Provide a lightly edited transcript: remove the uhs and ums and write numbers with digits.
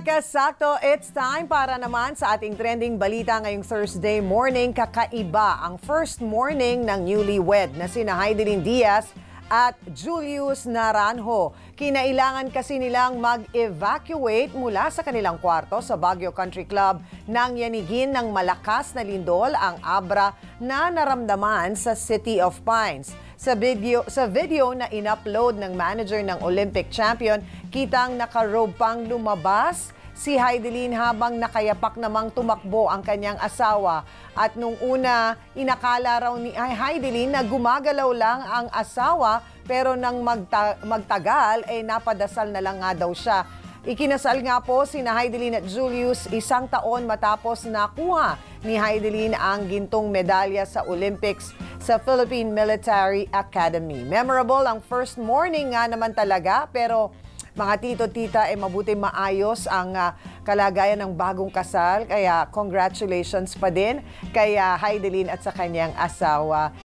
Nakasakto, it's time para naman sa ating trending balita ngayong Thursday morning. Kakaiba ang first morning ng newlywed na sina Hidilyn Diaz at Julius Naranjo. Kinailangan kasi nilang mag-evacuate mula sa kanilang kwarto sa Baguio Country Club nang yanigin ng malakas na lindol ang abra na naramdaman sa City of Pines. Sa video na in-upload ng manager ng Olympic Champion, kitang naka-robe pang lumabas si Hidilyn habang nakayapak namang tumakbo ang kanyang asawa. At nung una, inakala raw ni Hidilyn na gumagalaw lang ang asawa, pero nang magtagal, napadasal na lang nga daw siya. Ikinasal nga po sina Hidilyn at Julius 1 taon matapos nakuha ni Hidilyn ang gintong medalya sa Olympics sa Philippine Military Academy. Memorable ang first morning nga naman talaga, pero mga tito-tita, mabuti maayos ang kalagayan ng bagong kasal. Kaya congratulations pa din kay Hidilyn at sa kanyang asawa.